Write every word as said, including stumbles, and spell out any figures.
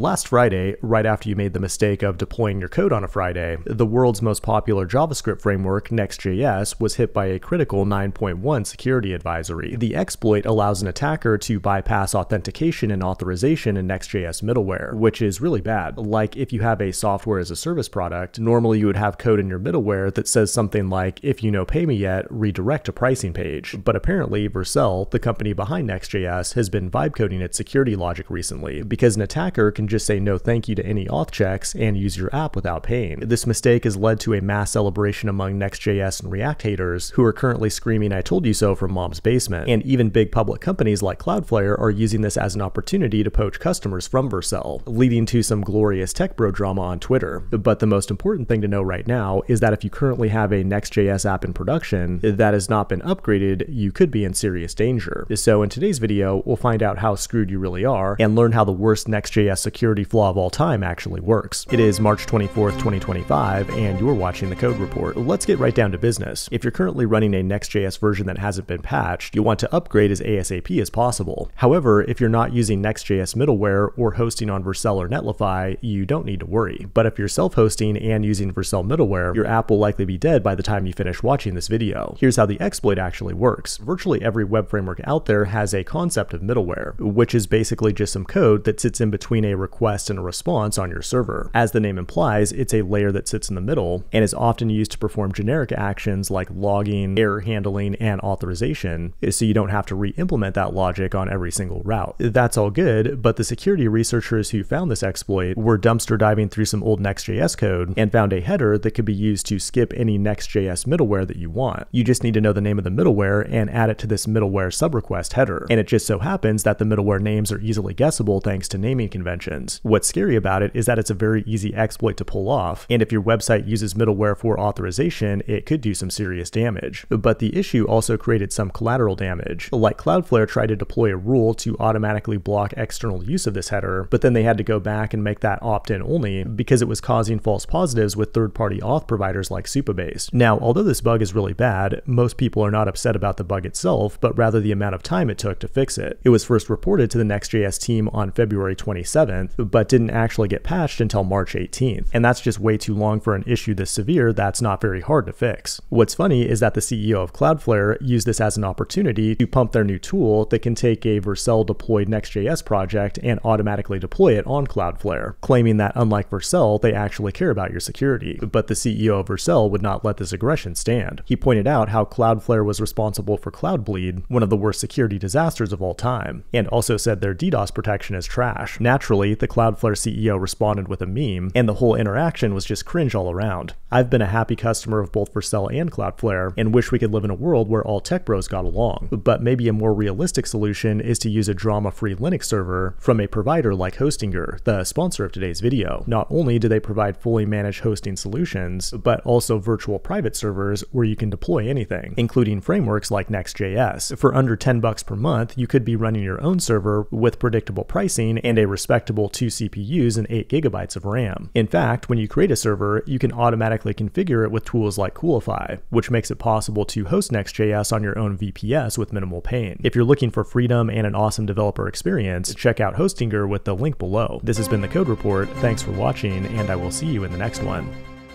Last Friday, right after you made the mistake of deploying your code on a Friday, the world's most popular JavaScript framework, Next.js, was hit by a critical nine point one security advisory. The exploit allows an attacker to bypass authentication and authorization in Next.js middleware, which is really bad. Like if you have a software as a service product, normally you would have code in your middleware that says something like, if you no pay me yet, redirect to pricing page. But apparently, Vercel, the company behind Next.js, has been vibe coding its security logic recently, because an attacker can just say no thank you to any auth checks and use your app without paying. This mistake has led to a mass celebration among Next.js and React haters who are currently screaming "I told you so" from mom's basement, and even big public companies like Cloudflare are using this as an opportunity to poach customers from Vercel, leading to some glorious tech bro drama on Twitter. But the most important thing to know right now is that if you currently have a Next.js app in production that has not been upgraded, you could be in serious danger. So in today's video, we'll find out how screwed you really are and learn how the worst Next.js security flaw of all time actually works. It is March twenty-fourth, twenty twenty-five, and you're watching the Code Report. Let's get right down to business. If you're currently running a Next.js version that hasn't been patched, you'll want to upgrade as ASAP as possible. However, if you're not using Next.js middleware or hosting on Vercel or Netlify, you don't need to worry. But if you're self-hosting and using Vercel middleware, your app will likely be dead by the time you finish watching this video. Here's how the exploit actually works. Virtually every web framework out there has a concept of middleware, which is basically just some code that sits in between a request and a response on your server. As the name implies, it's a layer that sits in the middle and is often used to perform generic actions like logging, error handling, and authorization, so you don't have to re-implement that logic on every single route. That's all good, but the security researchers who found this exploit were dumpster diving through some old Next.js code and found a header that could be used to skip any Next.js middleware that you want. You just need to know the name of the middleware and add it to this middleware subrequest header. And it just so happens that the middleware names are easily guessable thanks to naming conventions. What's scary about it is that it's a very easy exploit to pull off, and if your website uses middleware for authorization, it could do some serious damage. But the issue also created some collateral damage. Like Cloudflare tried to deploy a rule to automatically block external use of this header, but then they had to go back and make that opt-in only because it was causing false positives with third-party auth providers like Supabase. Now, although this bug is really bad, most people are not upset about the bug itself, but rather the amount of time it took to fix it. It was first reported to the Next.js team on February twenty-seventh, but didn't actually get patched until March eighteenth. And that's just way too long for an issue this severe that's not very hard to fix. What's funny is that the C E O of Cloudflare used this as an opportunity to pump their new tool that can take a Vercel deployed Next.js project and automatically deploy it on Cloudflare, claiming that unlike Vercel, they actually care about your security. But the C E O of Vercel would not let this aggression stand. He pointed out how Cloudflare was responsible for Cloudbleed, one of the worst security disasters of all time, and also said their DDoS protection is trash. Naturally, the Cloudflare C E O responded with a meme, and the whole interaction was just cringe all around. I've been a happy customer of both Vercel and Cloudflare, and wish we could live in a world where all tech bros got along. But maybe a more realistic solution is to use a drama-free Linux server from a provider like Hostinger, the sponsor of today's video. Not only do they provide fully managed hosting solutions, but also virtual private servers where you can deploy anything, including frameworks like Next.js. For under ten bucks per month, you could be running your own server with predictable pricing and a respectable two C P Us and eight gigabytes of RAM. In fact, when you create a server, you can automatically configure it with tools like Coolify, which makes it possible to host Next.js on your own V P S with minimal pain. If you're looking for freedom and an awesome developer experience, check out Hostinger with the link below. This has been the Code Report. Thanks for watching, and I will see you in the next one.